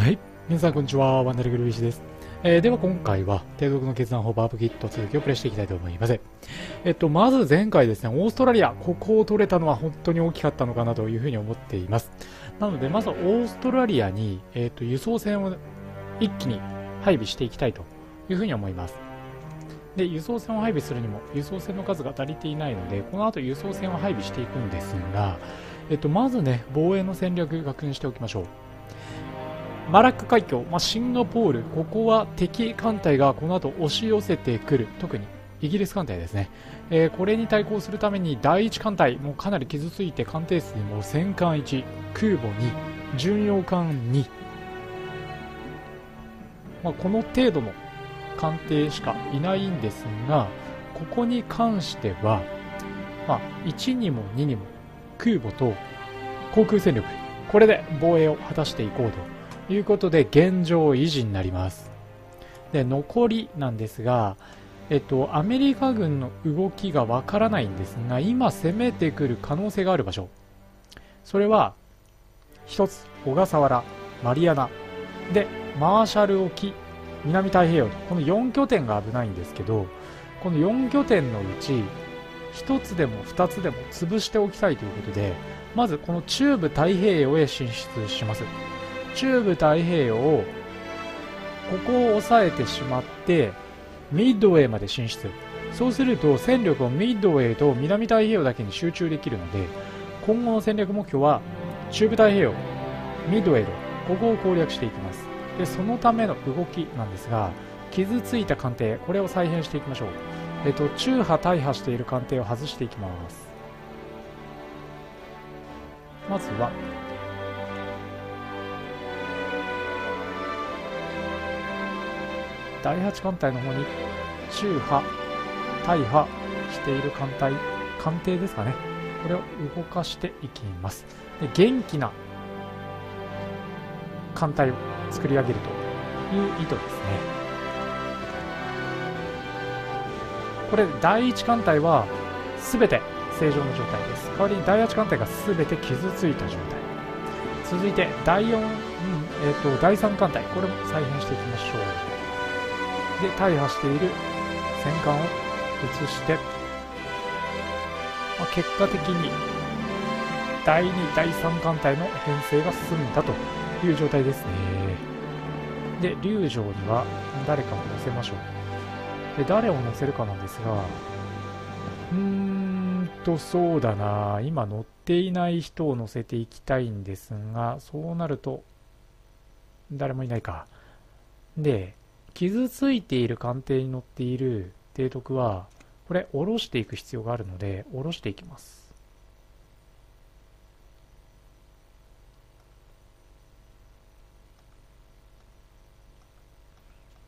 はい、皆さんこんにちは、ワンダリングルビーシです。では今回は、低速の決断法バープキット続きをプレイしていきたいと思います。まず前回ですね、オーストラリア、ここを取れたのは本当に大きかったのかなというふうに思っています。なので、まずオーストラリアに、輸送船を一気に配備していきたいというふうに思います。で、輸送船を配備するにも、輸送船の数が足りていないので、この後輸送船を配備していくんですが、まずね、防衛の戦略確認しておきましょう。マラッカ海峡、シンガポール、ここは敵艦隊がこの後押し寄せてくる、特にイギリス艦隊ですね、これに対抗するために第1艦隊、もうかなり傷ついて艦艇数も戦艦1、空母2、巡洋艦2、この程度の艦艇しかいないんですが、ここに関しては、1にも2にも空母と航空戦力、これで防衛を果たしていこうと。ということで現状維持になります。で、残りなんですが、アメリカ軍の動きがわからないんですが、今攻めてくる可能性がある場所、それは1つ小笠原、マリアナでマーシャル沖、南太平洋と、この4拠点が危ないんですけど、この4拠点のうち1つでも2つでも潰しておきたいということで、まずこの中部太平洋へ進出します。中部太平洋をここを抑えてしまってミッドウェーまで進出、そうすると戦力をミッドウェーと南太平洋だけに集中できるので、今後の戦略目標は中部太平洋、ミッドウェーとここを攻略していきます。で、そのための動きなんですが、傷ついた艦艇、これを再編していきましょう。中波大破している艦艇を外していきます。まずは第8艦隊の方に中波大破している艦艇ですかね、これを動かしていきます。で、元気な艦隊を作り上げるという意図ですね。これ第1艦隊は全て正常の状態です。代わりに第8艦隊が全て傷ついた状態。続いて第3艦隊、これも再編していきましょう。で、大破している戦艦を移して、結果的に第2、第3艦隊の編成が進んだという状態ですね。で、龍城には誰かを乗せましょう。で、誰を乗せるかなんですが、そうだな、今乗っていない人を乗せていきたいんですが、そうなると誰もいないか。で、傷ついている艦艇に乗っている提督はこれ下ろしていく必要があるので、下ろしていきます。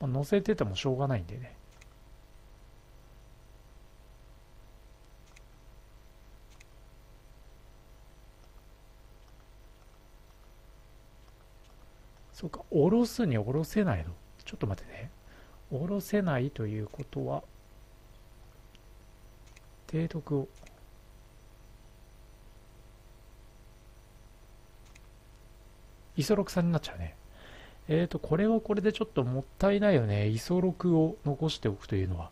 乗せててもしょうがないんでね。そうか、下ろすに下ろせないの、ちょっと待ってね。下ろせないということは、提督をイソロクさんになっちゃうね。これはこれでちょっともったいないよね。イソロクを残しておくというのは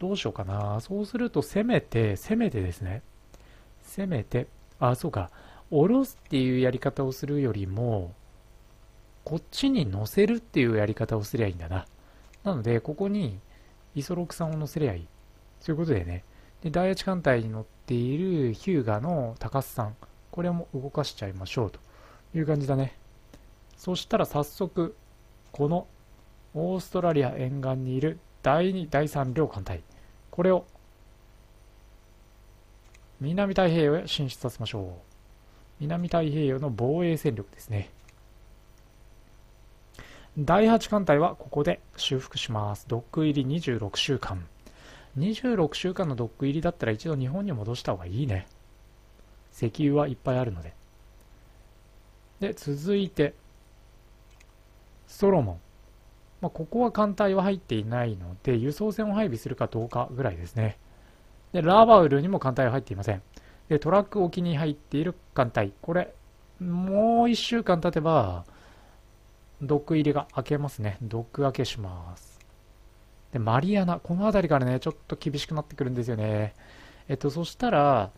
どうしようかな。そうするとせめてですね、せめて、そうか、下ろすっていうやり方をするよりもこっちに乗せるっていうやり方をすりゃいいんだな。なので、ここにイソロクさんを乗せりゃいい。そういうことでね。で、第1艦隊に乗っているヒューガの高須さん。これも動かしちゃいましょうという感じだね。そしたら早速、このオーストラリア沿岸にいる第2、第3両艦隊。これを南太平洋へ進出させましょう。南太平洋の防衛戦力ですね。第8艦隊はここで修復します。ドック入り26週間。26週間のドック入りだったら一度日本に戻した方がいいね。石油はいっぱいあるので。で、続いて、ソロモン。ここは艦隊は入っていないので、輸送船を配備するかどうかぐらいですね。で、ラバウルにも艦隊は入っていません。で、トラック沖に入っている艦隊。これ、もう1週間経てば、毒入れが開けますね。毒開けします。で、マリアナ。この辺りからね、ちょっと厳しくなってくるんですよね。そしたら、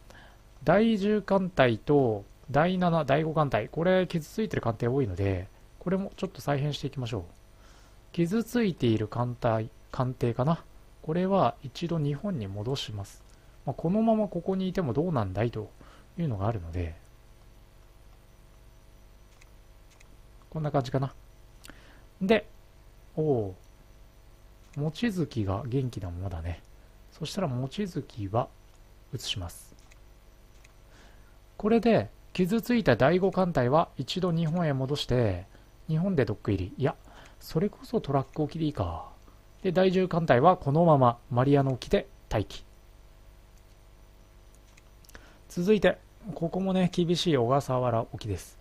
第10艦隊と第7、第5艦隊。これ、傷ついてる艦隊多いので、これもちょっと再編していきましょう。傷ついている艦艇かな。これは一度日本に戻します。まあ、このままここにいてもどうなんだいというのがあるので、こんな感じかな。で、おぉ、望月が元気なままだね。そしたら望月は移します。これで、傷ついた第5艦隊は一度日本へ戻して、日本でドック入り。いや、それこそトラック沖でいいか。で、第10艦隊はこのままマリアナ沖で待機。続いて、ここもね、厳しい小笠原沖です。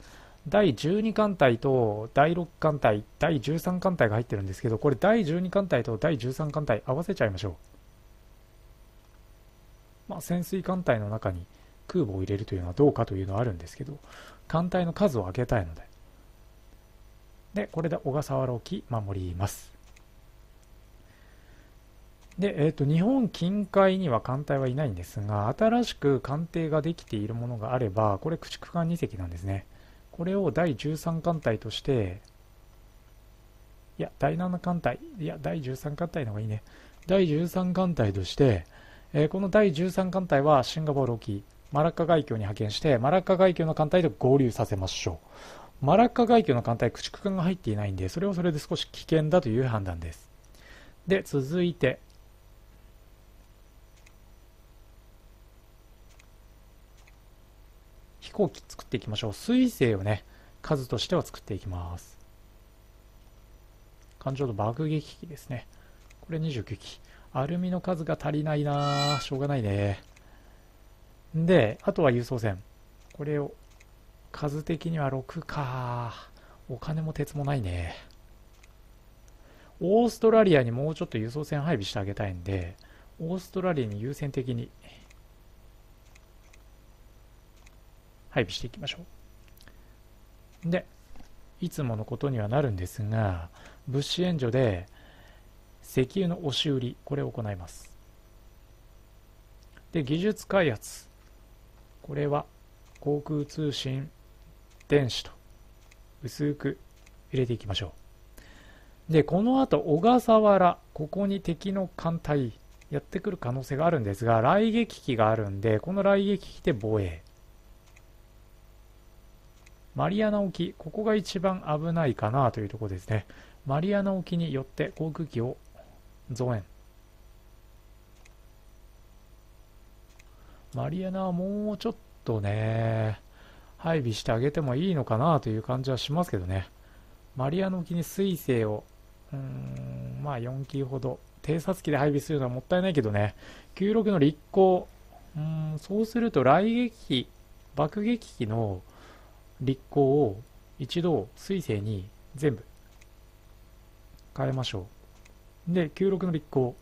第12艦隊と第6艦隊、第13艦隊が入ってるんですけど、これ第12艦隊と第13艦隊合わせちゃいましょう。まあ、潜水艦隊の中に空母を入れるというのはどうかというのはあるんですけど、艦隊の数を上げたいので。で、これで小笠原沖守ります。で、日本近海には艦隊はいないんですが、新しく艦艇ができているものがあれば、これ駆逐艦2隻なんですね。これを第13艦隊として、いや、第7艦隊、いや、第13艦隊の方がいいね。第13艦隊として、この第13艦隊はシンガポール沖、マラッカ海峡に派遣して、マラッカ海峡の艦隊と合流させましょう。マラッカ海峡の艦隊、駆逐艦が入っていないんで、それはそれで少し危険だという判断です。で、続いて、飛行機作っていきましょう。水星をね、数としては作っていきます。艦上の爆撃機ですね。これ29機。アルミの数が足りないなぁ。しょうがないね。で、あとは輸送船。これを、数的には6か。お金も鉄もないね。オーストラリアにもうちょっと輸送船配備してあげたいんで、オーストラリアに優先的に配備していきましょう。で、いつものことにはなるんですが、物資援助で石油の押し売り、これを行います。で、技術開発、これは航空通信電子と薄く入れていきましょう。で、このあと小笠原、ここに敵の艦隊やってくる可能性があるんですが、雷撃機があるんで、この雷撃機で防衛。マリアナ沖、ここが一番危ないかなというところですね。マリアナ沖によって航空機を増援。マリアナはもうちょっとね、配備してあげてもいいのかなという感じはしますけどね。マリアナ沖に水星を、まあ4機ほど、偵察機で配備するのはもったいないけどね、96の立航、そうすると雷撃機、爆撃機の立候を一度水星に全部変えましょう。で、96の立候、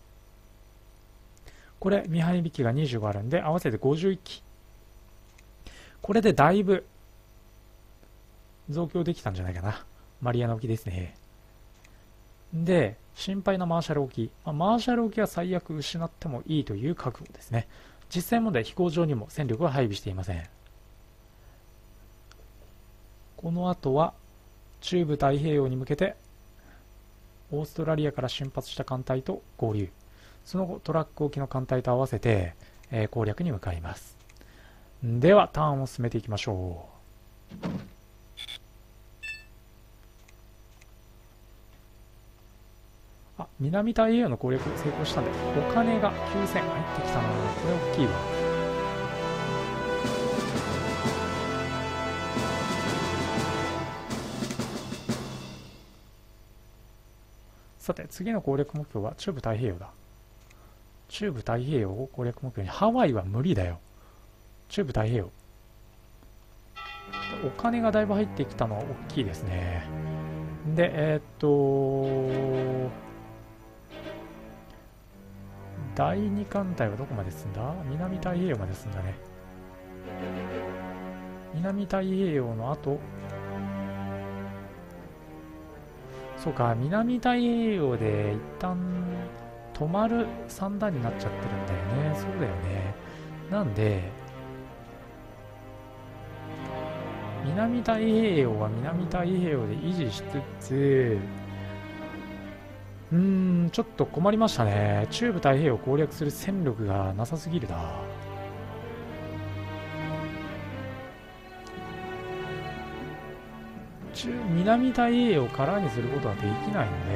これ未配備機が25あるんで合わせて51機。これでだいぶ増強できたんじゃないかな。マリアナ沖ですね。で、心配なマーシャル沖、マーシャル沖は最悪失ってもいいという覚悟ですね。実際問題、飛行場にも戦力は配備していません。この後は中部太平洋に向けてオーストラリアから進発した艦隊と合流、その後トラック沖の艦隊と合わせて、攻略に向かいます。ではターンを進めていきましょう。あ、南太平洋の攻略成功したんで、お金が9000入ってきたな。これ大きいわ。さて、次の攻略目標は中部太平洋だ。中部太平洋を攻略目標に、ハワイは無理だよ。中部太平洋。お金がだいぶ入ってきたのは大きいですね。で、第2艦隊はどこまで進んだ？南太平洋まで進んだね。南太平洋の後、そうか、南太平洋で一旦止まる三段になっちゃってるんだよね。そうだよね。なんで南太平洋は南太平洋で維持しつつ、ちょっと困りましたね。中部太平洋を攻略する戦力がなさすぎるな。南太平洋を空にすることはできないの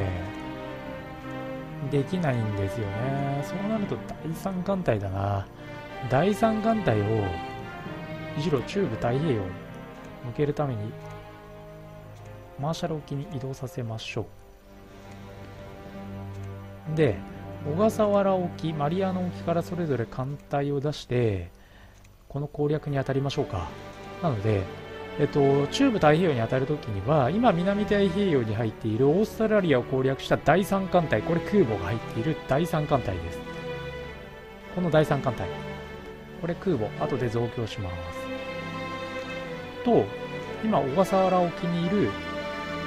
で、できないんですよね。そうなると第三艦隊だな。第三艦隊をむしろ中部太平洋に向けるためにマーシャル沖に移動させましょう。で、小笠原沖、マリアナ沖からそれぞれ艦隊を出してこの攻略に当たりましょうか。なので中部太平洋に当たるときには、今南太平洋に入っているオーストラリアを攻略した第3艦隊、これ空母が入っている第3艦隊です。この第3艦隊、これ空母、後で増強します。と、今小笠原沖にいる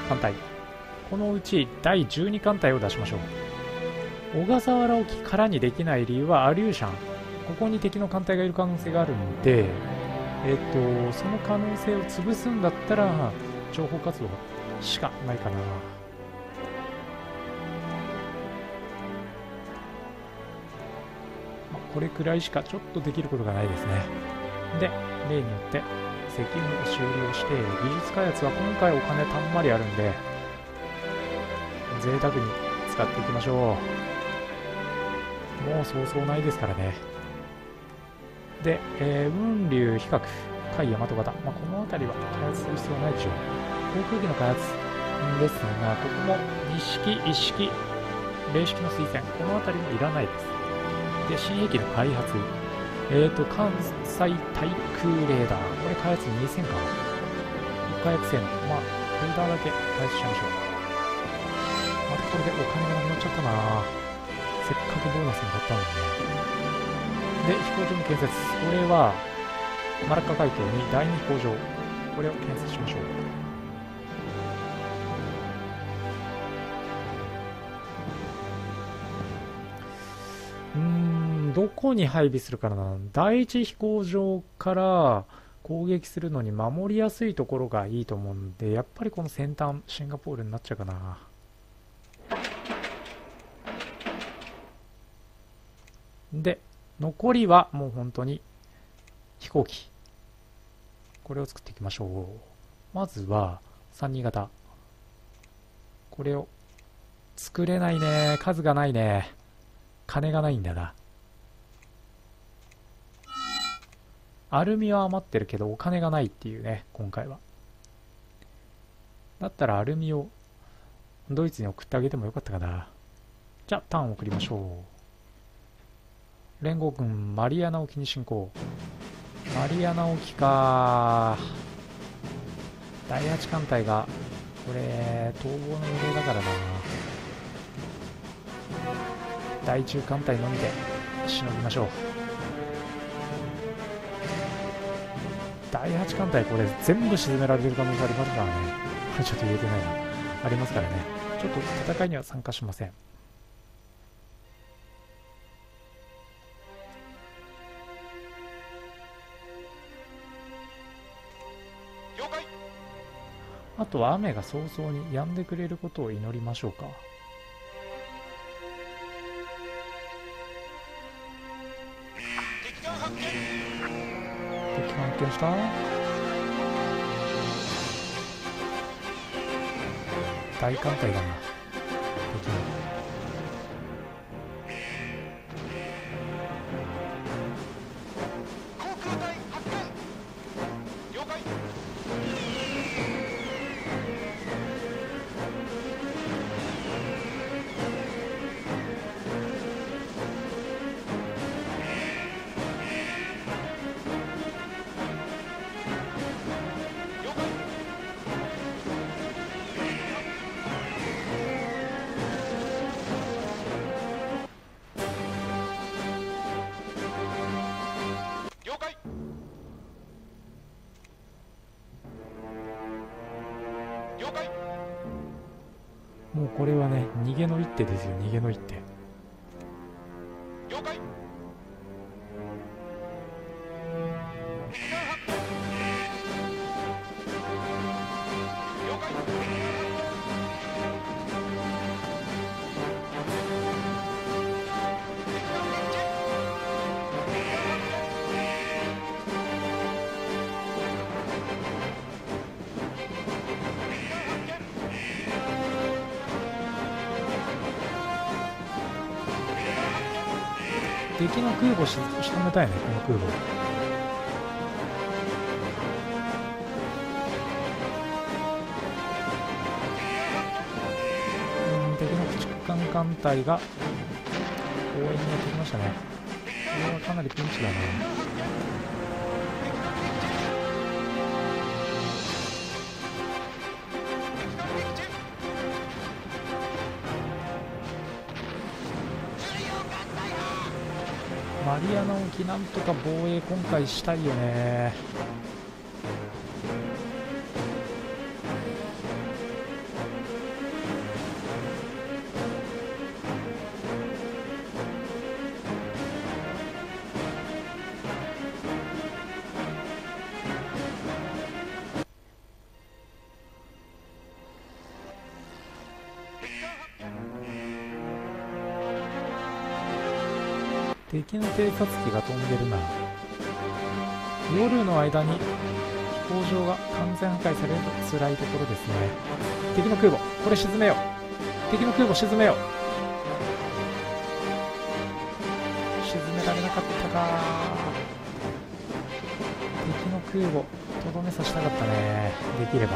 艦隊、このうち第12艦隊を出しましょう。小笠原沖からにできない理由はアリューシャン、ここに敵の艦隊がいる可能性があるので、その可能性を潰すんだったら情報活動しかないかな。まあ、これくらいしかちょっとできることがないですね。で、例によって石油も終了して、技術開発は今回お金たんまりあるんで贅沢に使っていきましょう。もうそうそうないですからね。で、雲龍、比較、海、大和型、まあ、この辺りは開発する必要ないでしょう。航空機の開発ですが、ここも錦、一式、零式の推薦、この辺りもいらないです。で、新兵器の開発、関西対空レーダー、これ開発2000か、火薬性能、まあ、レーダーだけ開発しましょう。またこれでお金がなくなっちゃったな、せっかくボーナスも買ったのにね。で、飛行場の建設、これはマラッカ海峡に第2飛行場、これを建設しましょう。どこに配備するかな。第1飛行場から攻撃するのに守りやすいところがいいと思うんで、やっぱりこの先端シンガポールになっちゃうかな。で、残りはもう本当に飛行機、これを作っていきましょう。まずは32型、これを作れないね。数がないね。金がないんだな。アルミは余ってるけどお金がないっていうね、今回は。だったらアルミをドイツに送ってあげてもよかったかな。じゃあターンを送りましょう。連合軍、マリアナ沖に進行。マリアナ沖か。第8艦隊が、これ、逃亡の命令だからな。第10艦隊のみで、しのぎましょう。第8艦隊、これ、全部沈められる可能性ありますからね。これちょっと言えてないな。ありますからね。ちょっと戦いには参加しません。あとは雨が早々に止んでくれることを祈りましょうか。敵艦発見した。大艦隊だな。敵艦もうこれはね、逃げの一手ですよ、逃げの一手。了解。敵の空母し仕留めたいね、この空母。敵の駆逐艦艦隊が応援にやってきましたね。これはかなりピンチだね。マリアナ沖なんとか防衛今回したいよね。敵の偵察機が飛んでるな。夜の間に飛行場が完全破壊されると辛いところですね。敵の空母これ沈めよう、敵の空母沈めよう。沈められなかったか。敵の空母とどめさせたかったね、できれば。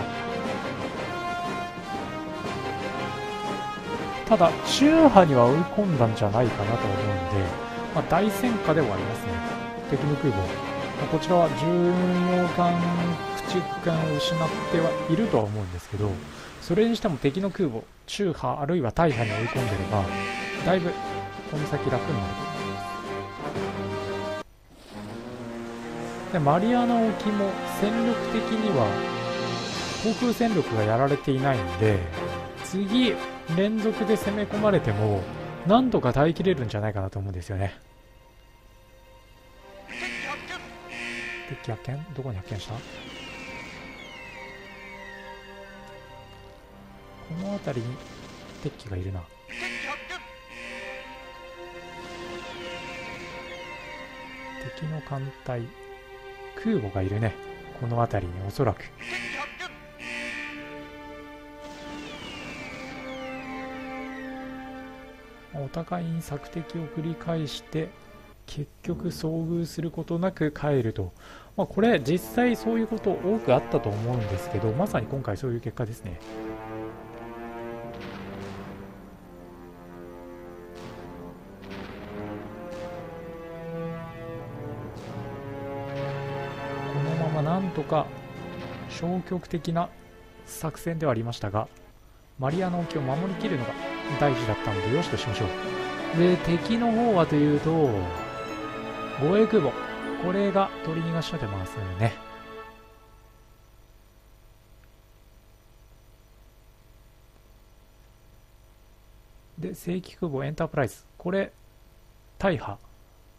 ただ中波には追い込んだんじゃないかなと思うんで、まあ、大戦果ではありますね、敵の空母。こちらは巡洋艦、駆逐艦を失ってはいるとは思うんですけど、それにしても敵の空母、中波あるいは大破に追い込んでれば、だいぶこの先楽になると思います。で、マリアナ沖も戦力的には航空戦力がやられていないので、次連続で攻め込まれてもなんとか耐えきれるんじゃないかなと思うんですよね。敵発見、どこに発見した？この辺りに敵機がいるな。敵の艦隊、空母がいるね、この辺りにおそらく。お互いに索敵を繰り返して結局遭遇することなく帰ると、まあ、これ実際そういうこと多くあったと思うんですけど、まさに今回そういう結果ですね。このままなんとか消極的な作戦ではありましたが、マリアナ沖を守りきるのが大事だったのでよしとしましょう。で、敵の方はというと護衛空母、これが取り逃がしちゃってますよね。で、正規空母エンタープライズ、これ大破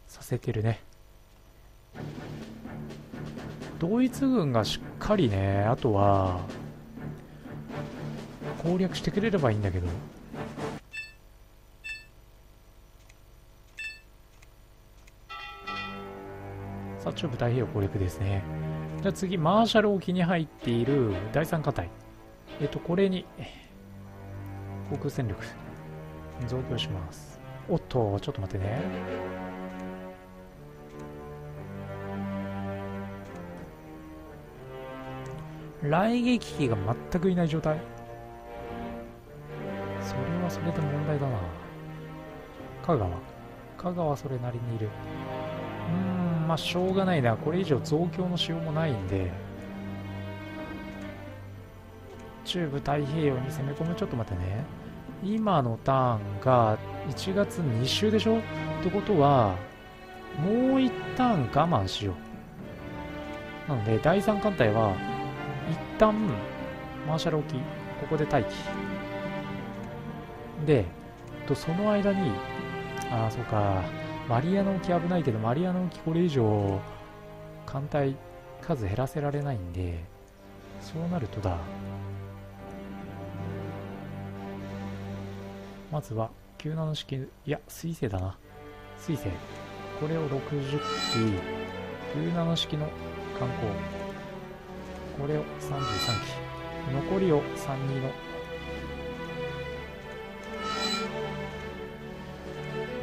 させてるね。ドイツ軍がしっかりね、あとは攻略してくれればいいんだけど。中部太平洋攻略ですね。じゃあ次、マーシャル沖に入っている第3艦隊、これに航空戦力増強します。おっと、ちょっと待ってね。雷撃機が全くいない状態、それはそれで問題だな。香川それなりにいる。まあしょうがないな、これ以上増強のしようもないんで、中部太平洋に攻め込む。ちょっと待ってね、今のターンが1月2週でしょってことは、もう一旦我慢しよう。なので第3艦隊は一旦マーシャル沖ここで待機。で、その間に、ああ、そうか、マリアの沖危ないけど、マリアの沖これ以上艦隊数減らせられないんで、そうなるとだ、まずは97の式、いや水星だな、水星これを60機、97式の艦砲これを33機、残りを32の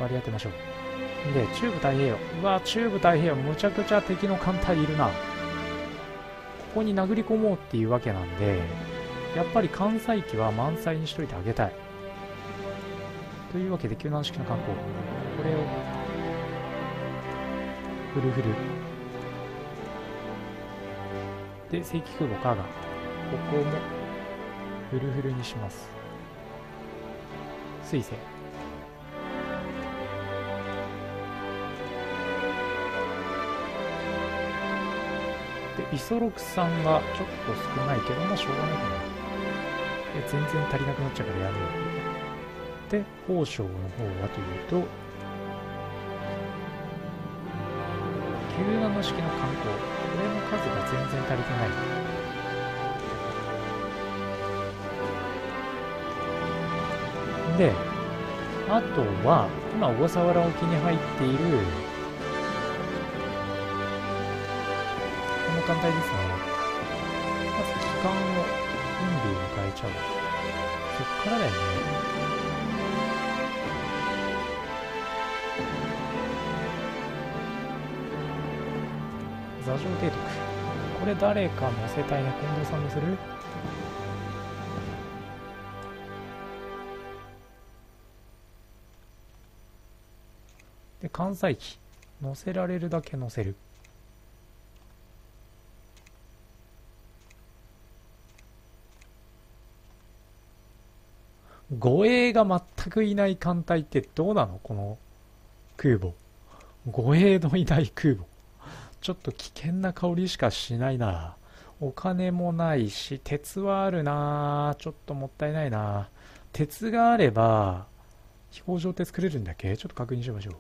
割り当てましょう。で、中部太平洋、うわ中部太平洋むちゃくちゃ敵の艦隊いるな。ここに殴り込もうっていうわけなんで、やっぱり艦載機は満載にしといてあげたいというわけで、97式の艦砲これをフルフルで、正規空母カーガンここもフルフルにします。水星で、イソロクさんがちょっと少ないけど、まあしょうがないかな。全然足りなくなっちゃうからやめよう。で、宝生の方はというと、97式の艦砲、これの数が全然足りてない。で、あとは、今、小笠原沖に入っている、艦隊ですね。まず機関を運兵に変えちゃう。そっからだよね。座上提督。これ誰か乗せたいね。近藤さん乗せる？で、艦載機。乗せられるだけ乗せる。護衛が全くいない艦隊ってどうなの？この空母。護衛のいない空母。ちょっと危険な香りしかしないな。お金もないし、鉄はあるな。ちょっともったいないな。鉄があれば、飛行場って作れるんだっけ？ちょっと確認しましょう。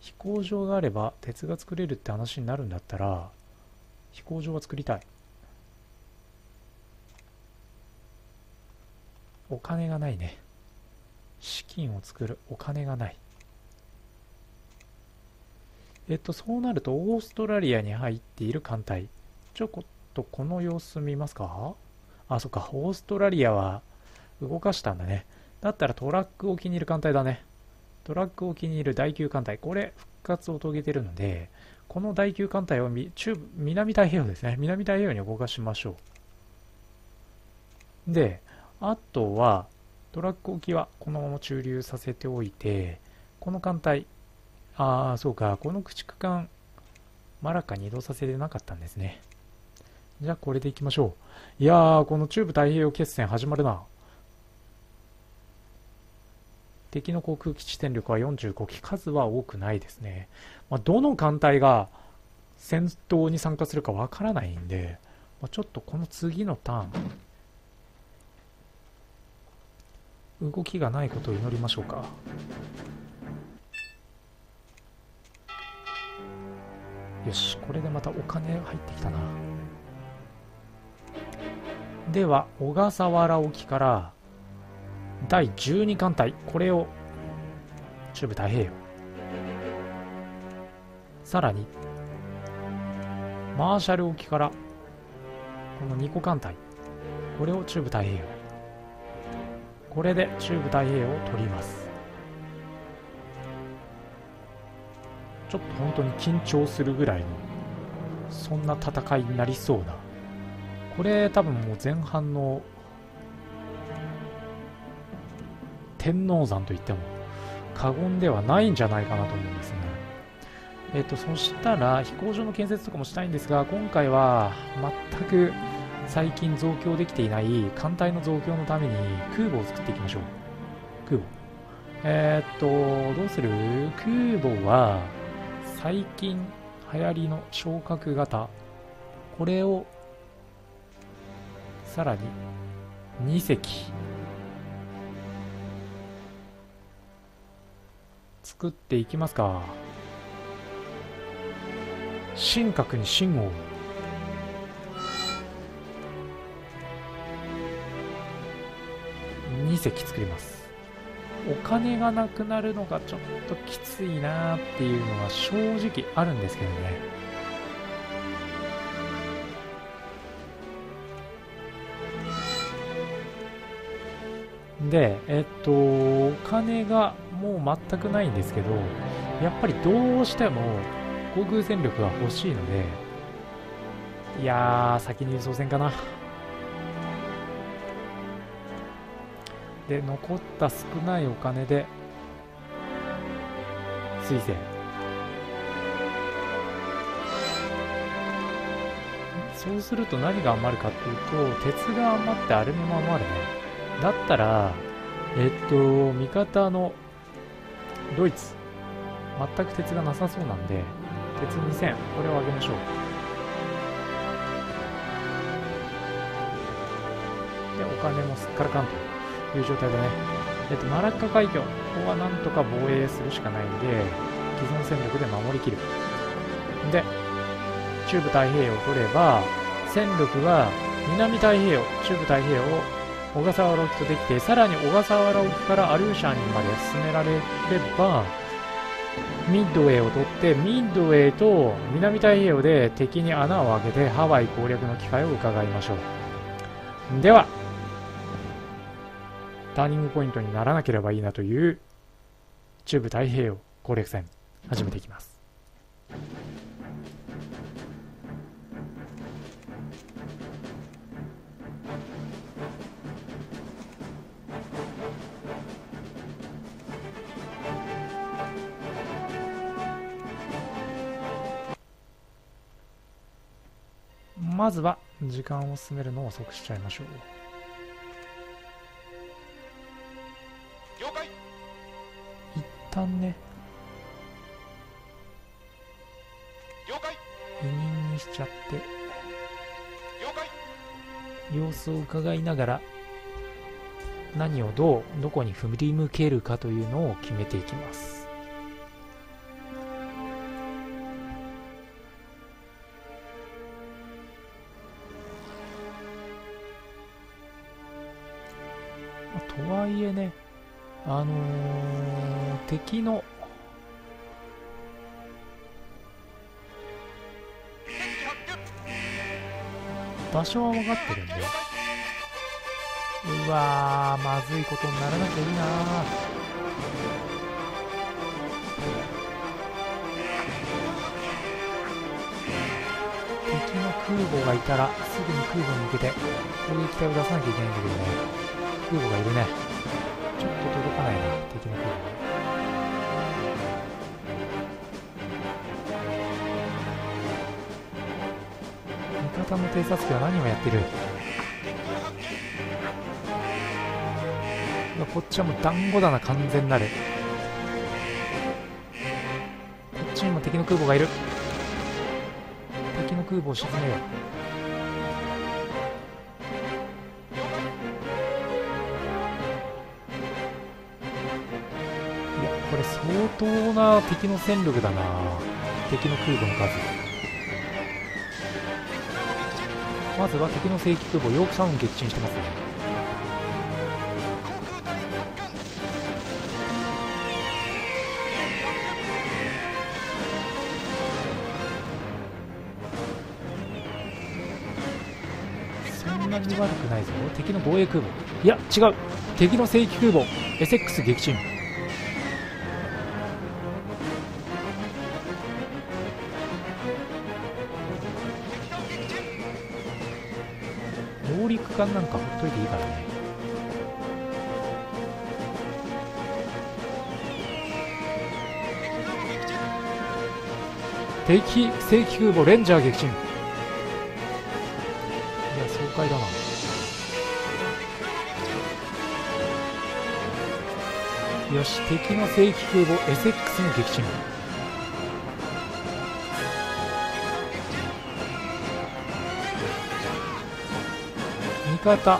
飛行場があれば、鉄が作れるって話になるんだったら、飛行場は作りたい。お金がないね。資金を作るお金がない。そうなるとオーストラリアに入っている艦隊。ちょこっとこの様子見ますか？あ、そっか。オーストラリアは動かしたんだね。だったらトラック沖にいる艦隊だね。トラック沖にいる第9艦隊。これ復活を遂げてるので、この第9艦隊を南太平洋ですね。南太平洋に動かしましょう。で、あとはトラック沖はこのまま駐留させておいて、この艦隊、ああそうか、この駆逐艦マラカに移動させてなかったんですね。じゃあこれでいきましょう。いやー、この中部太平洋決戦始まるな。敵の航空基地戦力は45機、数は多くないですね。まあ、どの艦隊が戦闘に参加するかわからないんで、まあ、ちょっとこの次のターン動きがないことを祈りましょうか。よし、これでまたお金入ってきたな。では小笠原沖から第12艦隊、これを中部太平洋、さらにマーシャル沖からこの2個艦隊、これを中部太平洋、これで中部太平洋を取ります。ちょっと本当に緊張するぐらいのそんな戦いになりそうな。これ多分もう前半の天王山といっても過言ではないんじゃないかなと思うんですね。そしたら飛行場の建設とかもしたいんですが、今回は全く最近増強できていない艦隊の増強のために空母を作っていきましょう。空母。どうする？空母は最近流行りの昇格型。これをさらに2隻作っていきますか。神格に信号2隻作ります。お金がなくなるのがちょっときついなーっていうのは正直あるんですけどね。でお金がもう全くないんですけど、やっぱりどうしても航空戦力が欲しいので、いやー先に輸送船かな。で残った少ないお金で水星、そうすると何が余るかっていうと鉄が余ってアルミも余るね。だったら味方のドイツ全く鉄がなさそうなんで鉄2000、これを上げましょう。でお金もすっからかんという状態だね。マラッカ海峡、ここはなんとか防衛するしかないんで既存戦力で守りきる。で中部太平洋を取れば戦力は南太平洋、中部太平洋を小笠原沖とできて、さらに小笠原沖からアリューシャンにまで進められればミッドウェーを取って、ミッドウェーと南太平洋で敵に穴を開けてハワイ攻略の機会を伺いましょう。ではターニングポイントにならなければいいなという中部太平洋攻略戦始めていきます。まずは時間を進めるのを遅くしちゃいましょう。一旦ね、委任にしちゃって様子を伺いながら何をどこに振り向けるかというのを決めていきます。とはいえね、敵の場所は分かってるんで、うわーまずいことにならなきゃいいなー。敵の空母がいたらすぐに空母に向けて攻撃隊を出さなきゃいけないんだけどね。空母がいるね。ちょっと届かないな、敵の空母。味方の偵察機は何をやってる。こっちはもう団子棚完全なる。こっちにも敵の空母がいる。敵の空母を沈めよう。いやこれ相当な敵の戦力だな、敵の空母の数。まずは敵の正規空母ヨークタウン撃沈してますね。そんなに悪くないぞ。敵の防衛空母、いや違う、敵の正規空母エセックス撃沈。なんかほっといていいからね。敵正規空母レンジャー撃沈。いや爽快だな。よし、敵の正規空母エセックスの撃沈。味方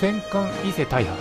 戦艦伊勢大破。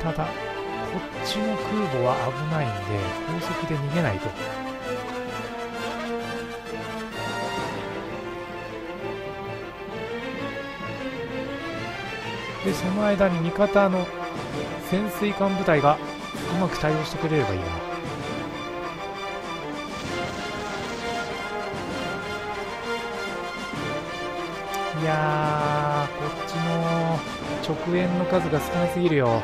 ただこっちの空母は危ないんで高速で逃げないと。でその間に味方の潜水艦部隊がうまく対応してくれればいいな。いやー、こっちの直縁の数が少なすぎるよ。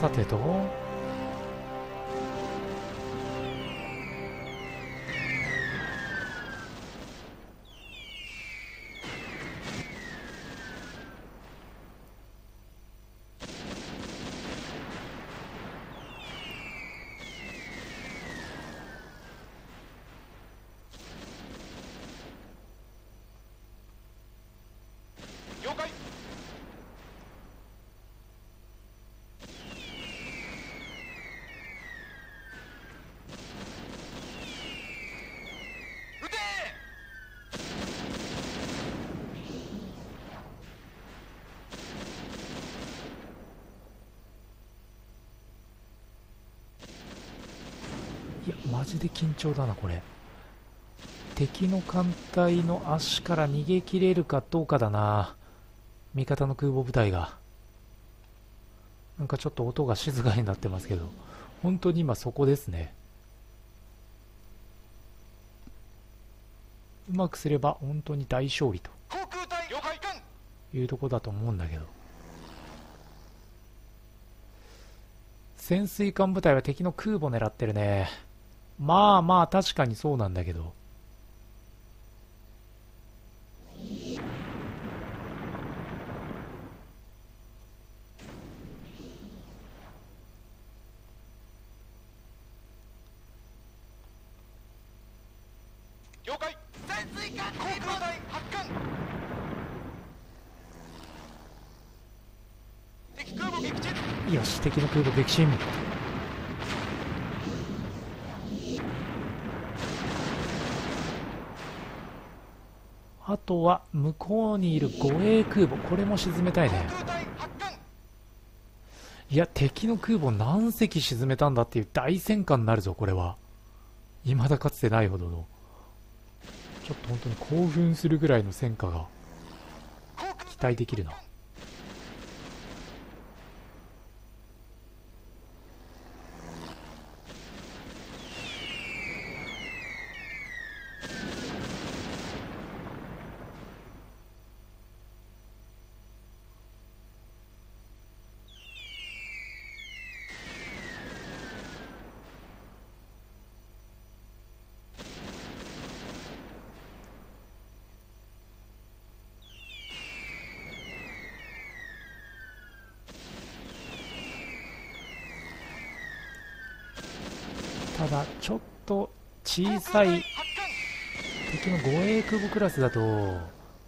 さてと、了解。いや、マジで緊張だなこれ。敵の艦隊の足から逃げ切れるかどうかだな。味方の空母部隊がなんかちょっと音が静かになってますけど、本当に今そこですね。うまくすれば本当に大勝利というとこだと思うんだけど、潜水艦部隊は敵の空母狙ってるね。まあまあ確かにそうなんだけど、了解。潜水艦航空隊発艦。敵空母撃沈。よし、敵の空母撃沈。あとは向こうにいる護衛空母、これも沈めたいね。いや、敵の空母何隻沈めたんだっていう大戦艦になるぞこれは。未だかつてないほどの、ちょっと本当に興奮するぐらいの戦果が期待できるな。ただちょっと小さい敵の護衛空母クラスだと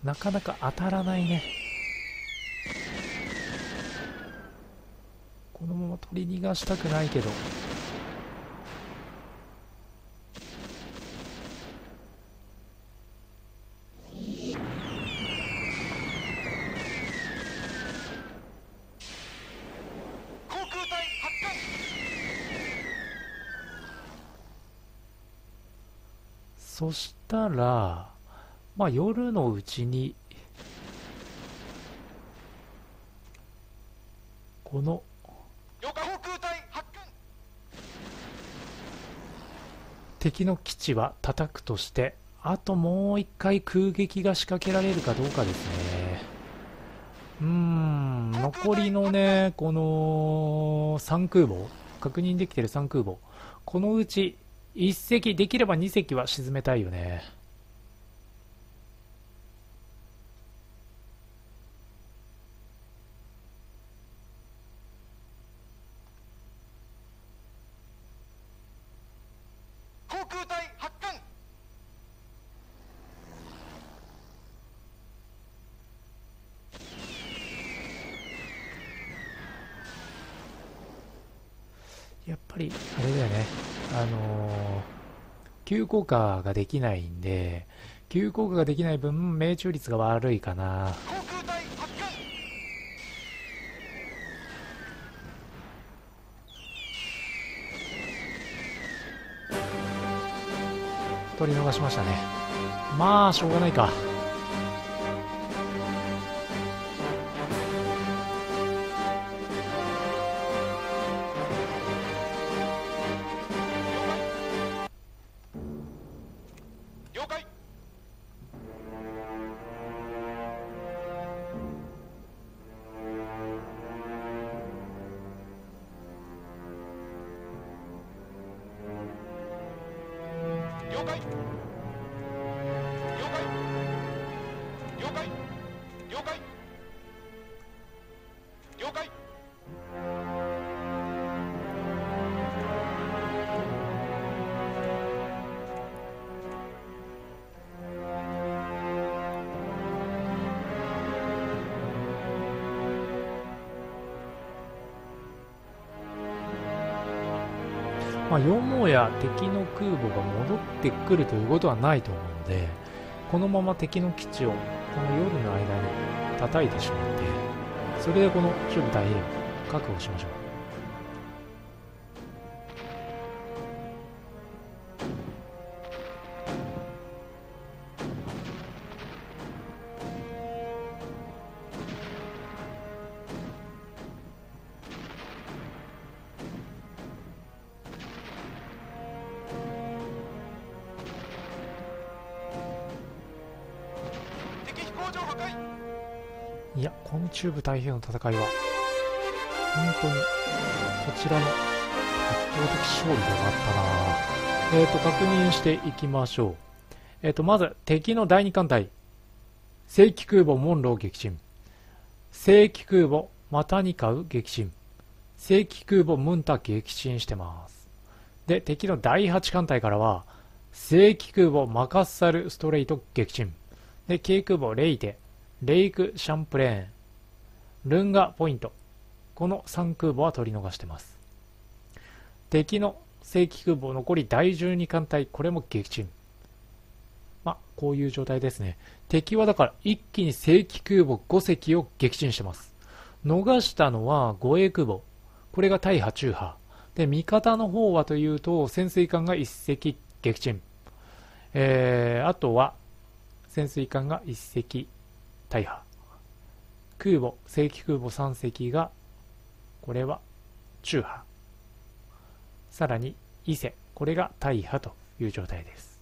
なかなか当たらないね。このまま取り逃がしたくないけど、そしたら、まあ、夜のうちにこの敵の基地は叩くとして、あともう一回空撃が仕掛けられるかどうかですね。残りのね、この3空母、確認できてる3空母、このうち1隻、できれば2隻は沈めたいよね。急降下ができないんで、急降下ができない分命中率が悪いかな。取り逃しましたね。まあしょうがないか。よもや敵の空母が戻ってくるということはないと思うので、このまま敵の基地をこの夜の間に叩いてしまって、それでこの中部太平洋を確保しましょう。いや、この中部太平洋の戦いは本当にこちらの圧倒的勝利で終わったな。確認していきましょう。まず敵の第2艦隊、正規空母モンロー撃沈、正規空母マタニカウ撃沈、正規空母ムンタ撃沈してます。で、敵の第8艦隊からは正規空母マカッサルストレイト撃沈で、軽空母レイテ、レイクシャンプレーン、ルンガポイント、この3空母は取り逃してます。敵の正規空母残り第12艦隊、これも撃沈。まあこういう状態ですね。敵はだから一気に正規空母5隻を撃沈してます。逃したのは護衛空母、これが大破中破で、味方の方はというと潜水艦が1隻撃沈、あとは潜水艦が1隻大破、空母正規空母3隻がこれは中破、さらに伊勢、これが大破という状態です。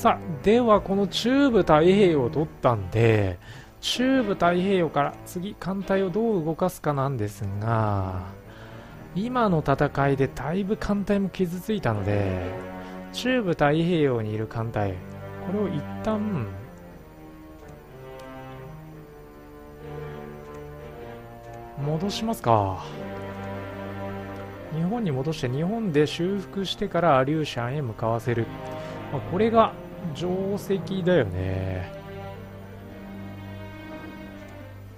さあ、ではこの中部太平洋を取ったんで、中部太平洋から次艦隊をどう動かすかなんですが、今の戦いでだいぶ艦隊も傷ついたので、中部太平洋にいる艦隊、これを一旦戻しますか。日本に戻して日本で修復してからアリューシャンへ向かわせる、まあこれが定石だよね。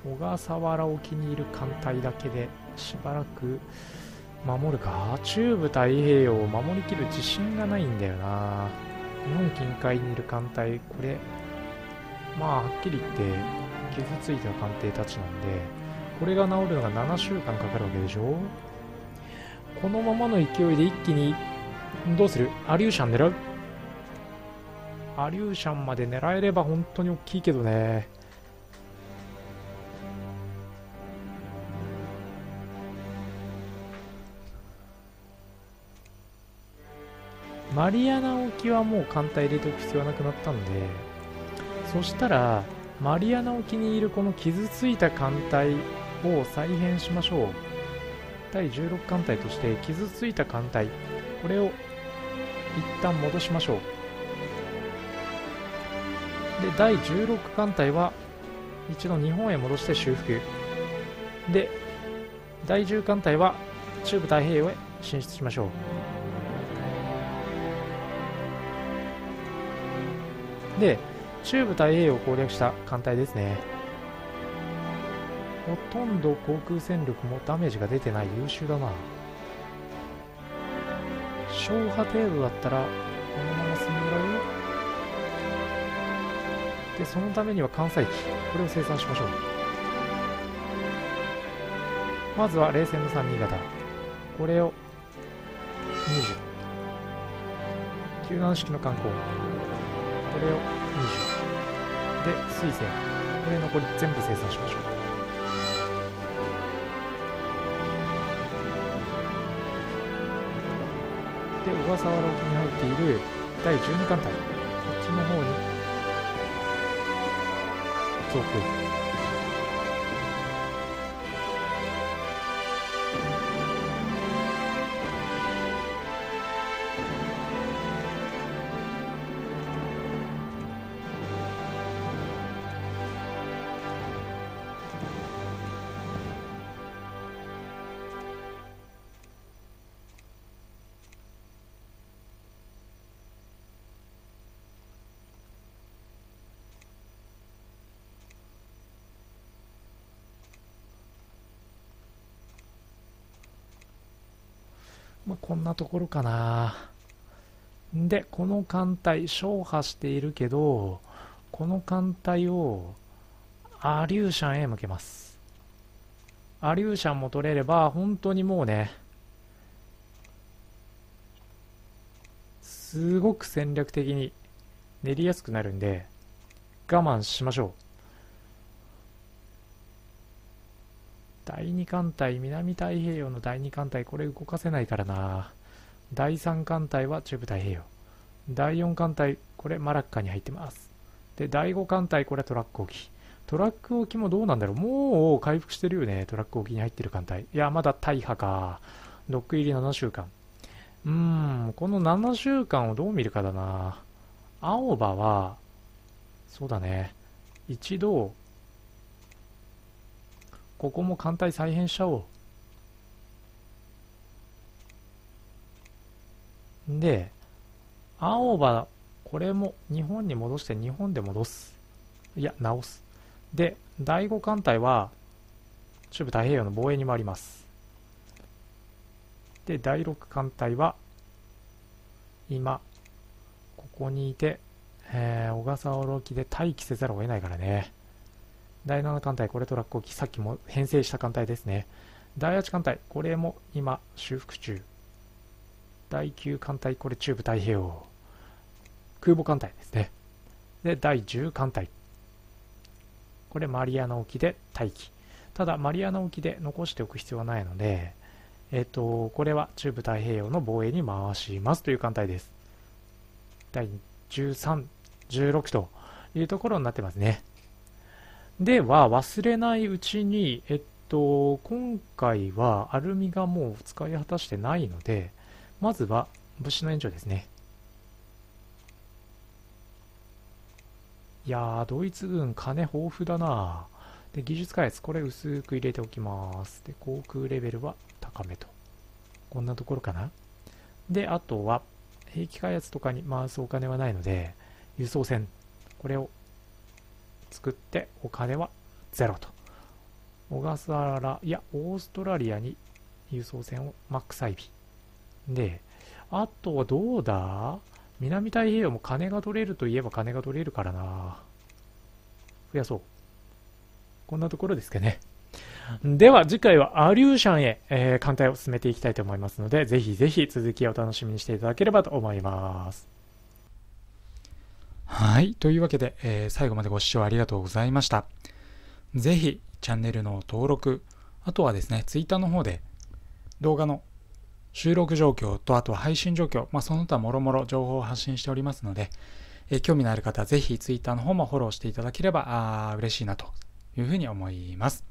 小笠原沖にいる艦隊だけでしばらく守るか。中部太平洋を守りきる自信がないんだよな。日本近海にいる艦隊、これまあはっきり言って傷ついた艦艇たちなんで、これが治るのが7週間かかるわけでしょ。このままの勢いで一気にどうする？アリューシャン狙う？アリューシャンまで狙えれば本当に大きいけどね。マリアナ沖はもう艦隊入れておく必要はなくなったので、そしたらマリアナ沖にいるこの傷ついた艦隊を再編しましょう。第16艦隊として傷ついた艦隊、これを一旦戻しましょう。で第16艦隊は一度日本へ戻して修復で、第10艦隊は中部太平洋へ進出しましょう。で中部太平洋を攻略した艦隊ですね。ほとんど航空戦力もダメージが出てない、優秀だな。勝破程度だったらこのまま進められる。でそのためには艦載機、これを生産しましょう。まずは冷戦の3新潟、これを20、救難式の艦砲、これを20で水栓、これ残り全部生産しましょう。で小笠原沖に入っている第12艦隊、こっちの方に増強。まあ、こんなところかな。でこの艦隊勝破しているけど、この艦隊をアリューシャンへ向けます。アリューシャンも取れれば本当にもうね、すごく戦略的に練りやすくなるんで我慢しましょう。第2艦隊、南太平洋の第2艦隊、これ動かせないからな。第3艦隊は中部太平洋、第4艦隊これマラッカに入ってます。で第5艦隊、これはトラック沖、トラック沖もどうなんだろう、もう回復してるよね。トラック沖に入ってる艦隊、いやまだ大破か。ドック入り7週間、この7週間をどう見るかだな。青葉はそうだね、一度ここも艦隊再編しちゃおう。で青葉これも日本に戻して、日本で戻す、いや直す。で第5艦隊は中部太平洋の防衛に回ります。で第6艦隊は今ここにいて、小笠原沖で待機せざるを得ないからね。第7艦隊、これトラック沖、さっきも編成した艦隊ですね。第8艦隊、これも今修復中。第9艦隊、これ中部太平洋空母艦隊ですね。で第10艦隊、これマリアナ沖で待機。ただマリアナ沖で残しておく必要はないので、これは中部太平洋の防衛に回しますという艦隊です。第13、16というところになってますね。では忘れないうちに、今回はアルミがもう使い果たしてないので、まずは物資の援助ですね。いやードイツ軍金豊富だな。で技術開発、これ薄く入れておきます。で航空レベルは高めと、こんなところかな。であとは兵器開発とかに回すお金はないので、輸送船これを作ってお金はゼロと。小笠原、いやオーストラリアに輸送船をマックス配備で、あとはどうだ、南太平洋も金が取れるといえば金が取れるからな、増やそう。こんなところですかね。では次回はアリューシャンへ、艦隊を進めていきたいと思いますので、ぜひぜひ続きをお楽しみにしていただければと思います。はい、というわけで、最後までご視聴ありがとうございました。ぜひチャンネルの登録、あとはですね、Twitter の方で動画の収録状況と、あとは配信状況、その他もろもろ情報を発信しておりますので、興味のある方はぜひ Twitter の方もフォローしていただければ嬉しいなというふうに思います。